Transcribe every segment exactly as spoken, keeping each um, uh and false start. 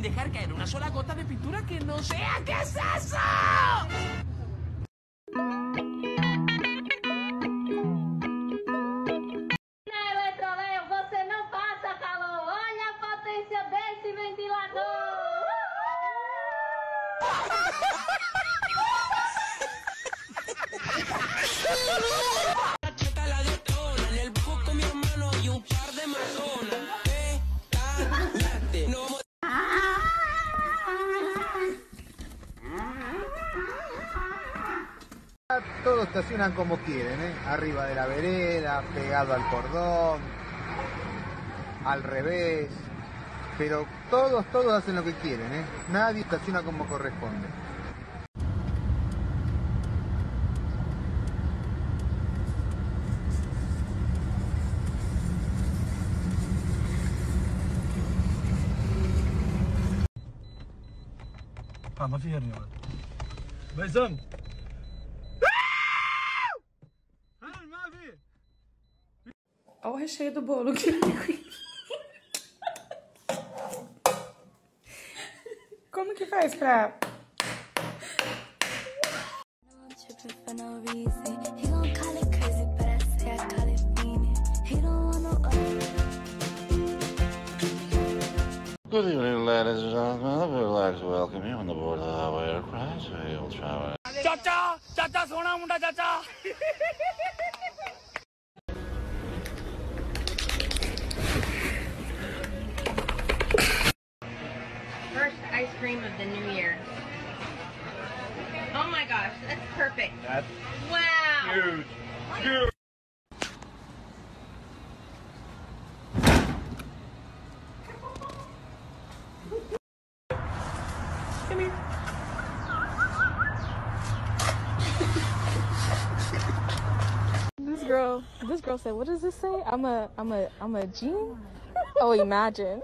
sin dejar caer una sola gota de pintura que no sea... ¿Qué es eso? Todos estacionan como quieren, ¿eh? Arriba de la vereda, pegado al cordón, al revés, pero todos, todos hacen lo que quieren, ¿eh? Nadie estaciona como corresponde. Ah, no fijé ni ahora. Bison. Olha o recheio do bolo que Como que faz pra... Good evening, ladies and gentlemen. I would like to welcome you on the board of our aircraft. We will travel. Chacha! Chacha! Sona Munda Chacha! Ice cream of the new year. Oh my gosh, that's perfect. That's wow. Huge. Huge. Come here. This girl, this girl said, "What does this say? I'm a, I'm a, I'm a genie." Oh, imagine.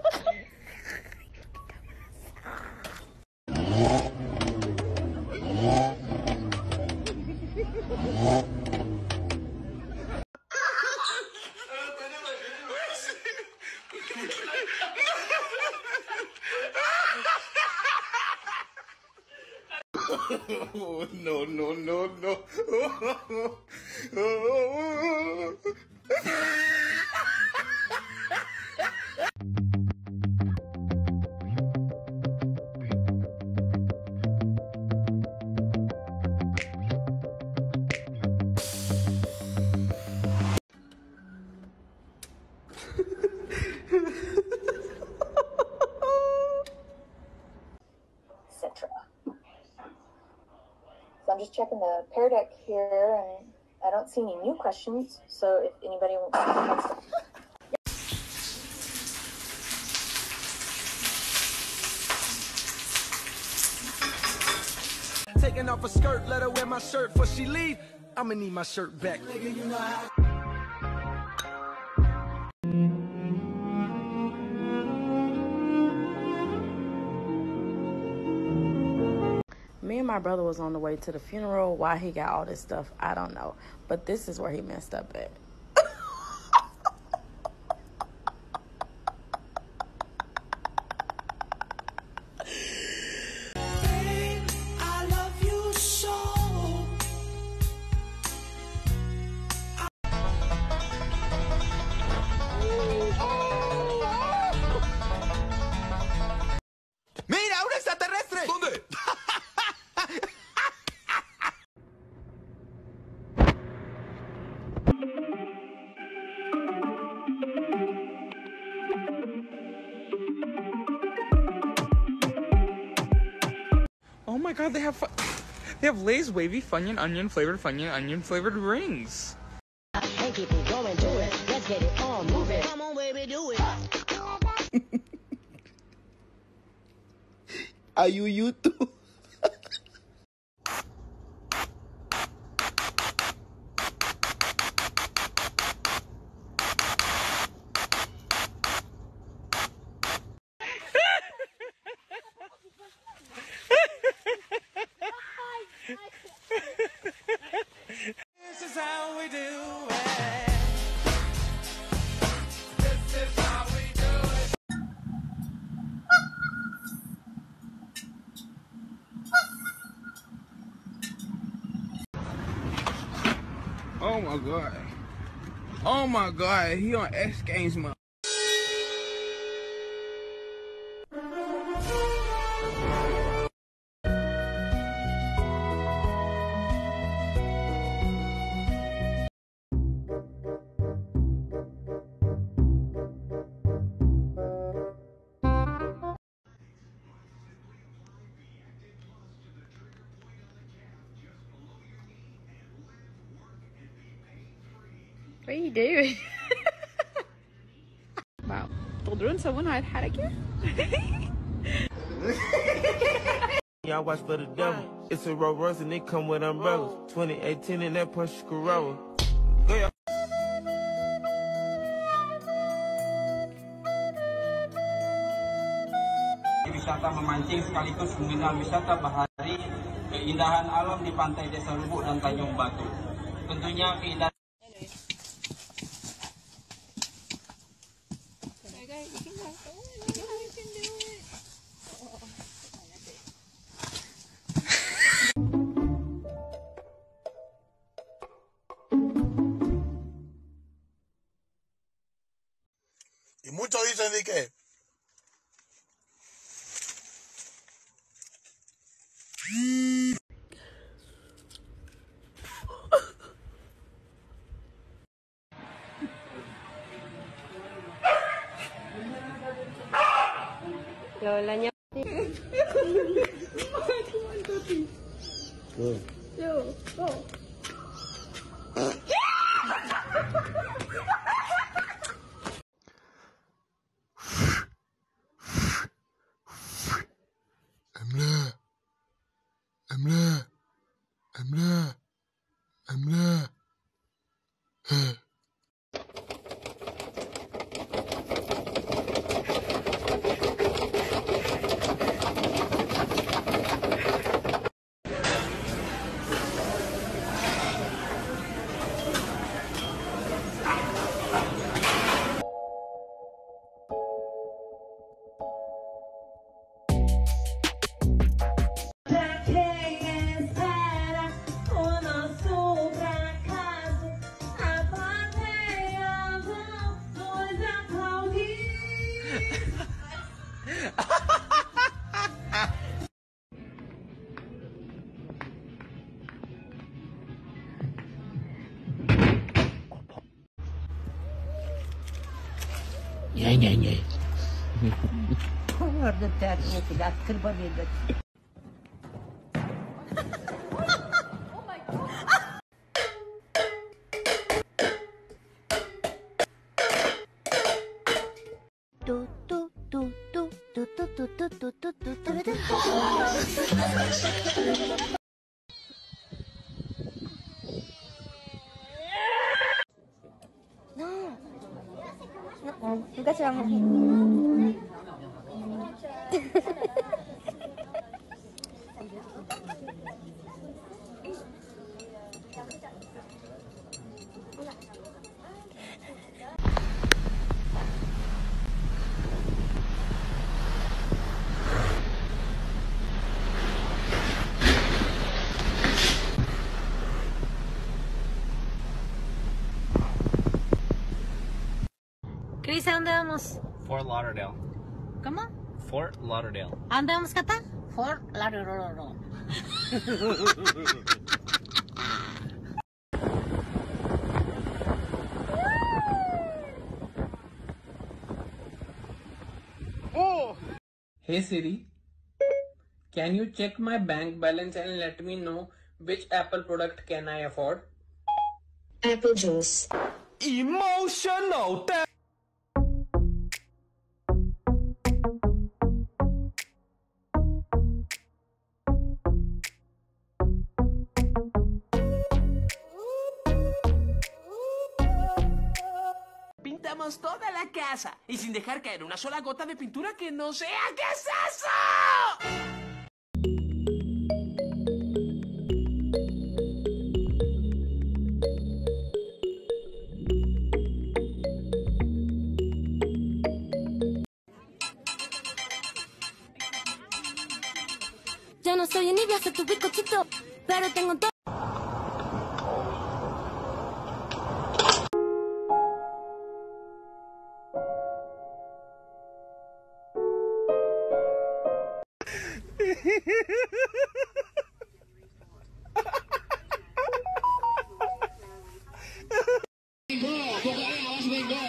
Oh, no, no, no, no. Oh, oh, oh, oh. I'm just checking the Pear Deck here, and I don't see any new questions, so if anybody wants to... Taking off a skirt, let her wear my shirt, before she leave, I'ma need my shirt back. Me and my brother was on the way to the funeral. Why he got all this stuff, I don't know. But this is where he messed up at. Oh my god, they have fu they have Lay's wavy Funyun onion flavored Funyun onion flavored rings. Hey, keep it going, do it. Let's get it on, move it. Come on, baby, do it. Are you YouTube? Oh my god. Oh my god, he on X Games, man. What are you doing? Wow, doldurun sa wani hara ke? Y'all watch for the devil. It's a Rolls Royce and it come with umbrellas. twenty eighteen in that Porsche Carrera. Yeah. Wisata memancing sekaligus mengenal wisata bahari, keindahan alam di pantai Desa Lubuk dan Tanjung Batu. Tentunya keindahan. Y muchos dicen de que Lola Yo Yo go Nyeh-nyeh-nyeh. Orada terlihat tidak berbeda. That's wrong. ¿Qué andamos? Fort Lauderdale. ¿Cómo? Fort Lauderdale. ¿Andamos cata? Fort Lauderdale. Oh! Hey Siri, can you check my bank balance and let me know which Apple product can I afford? Apple juice. Emotional death. Pintamos toda la casa y sin dejar caer una sola gota de pintura que no sea. ¿Qué es eso? Yo no soy ni voy a ser tu bizcochito, pero tengo todo. Do let's go, what's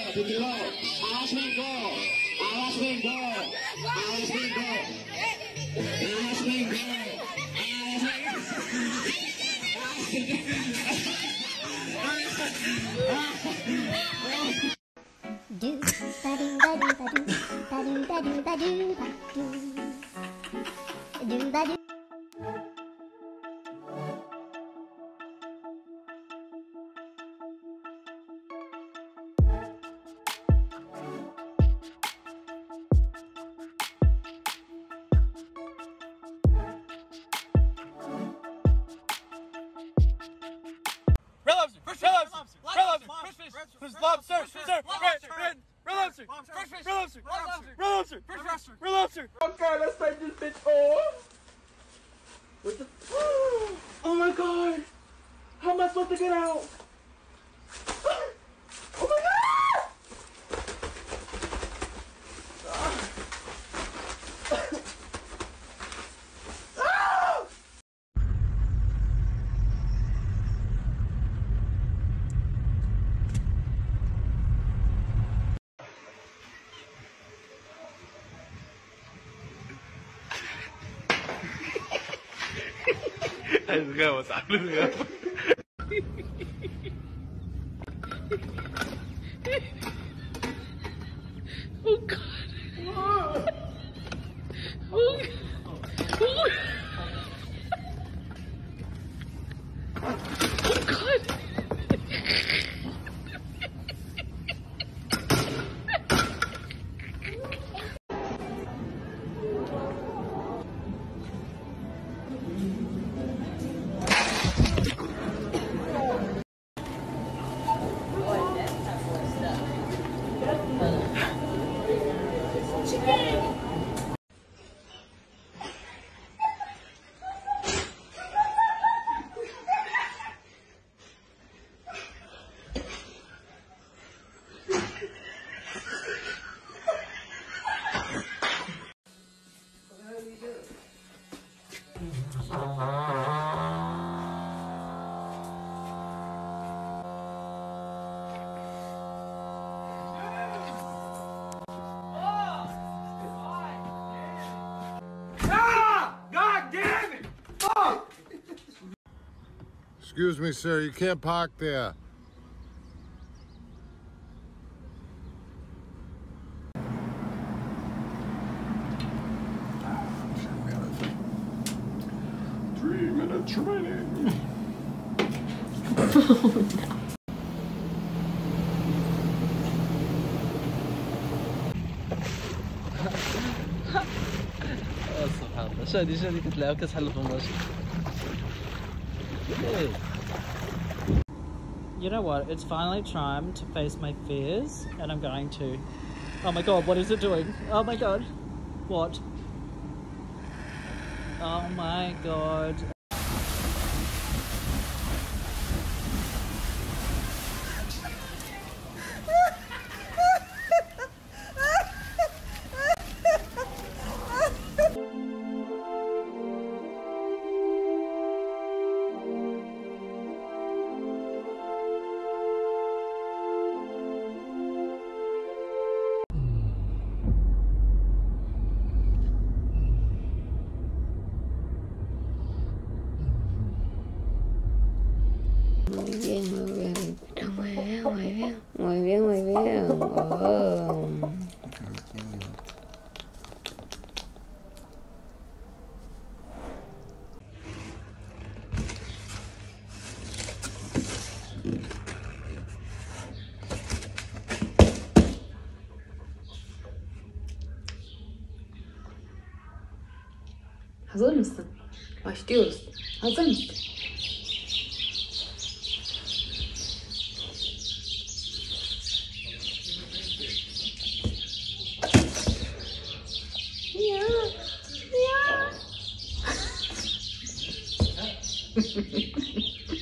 up? Let's go. Oh God. Whoa. Oh God. Oh. Oh God. Excuse me, sir, you can't park there. Three minute training. Oh, no. Oh, سبحان الله. شادي شادي كتلعب كتحل القماش. Hey. You know what? It's finally time to face my fears, and I'm going to. Oh my God! What is it doing? Oh my God! What? Oh my God! Hazır mısın? Başlıyoruz. Hazır mısın? Ya, ya.